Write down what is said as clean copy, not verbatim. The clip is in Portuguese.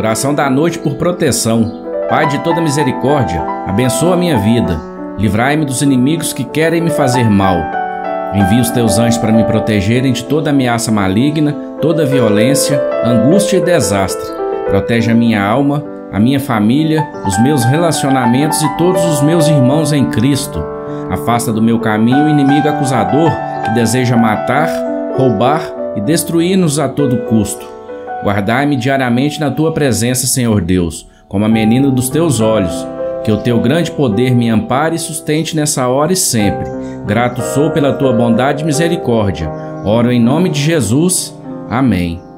Oração da noite por proteção. Pai de toda misericórdia, abençoa a minha vida. Livrai-me dos inimigos que querem me fazer mal. Envia os teus anjos para me protegerem de toda ameaça maligna, toda violência, angústia e desastre. Protege a minha alma, a minha família, os meus relacionamentos e todos os meus irmãos em Cristo. Afasta do meu caminho o inimigo acusador que deseja matar, roubar e destruir-nos a todo custo. Guardai-me diariamente na tua presença, Senhor Deus, como a menina dos teus olhos. Que o teu grande poder me ampare e sustente nessa hora e sempre. Grato sou pela tua bondade e misericórdia. Oro em nome de Jesus. Amém.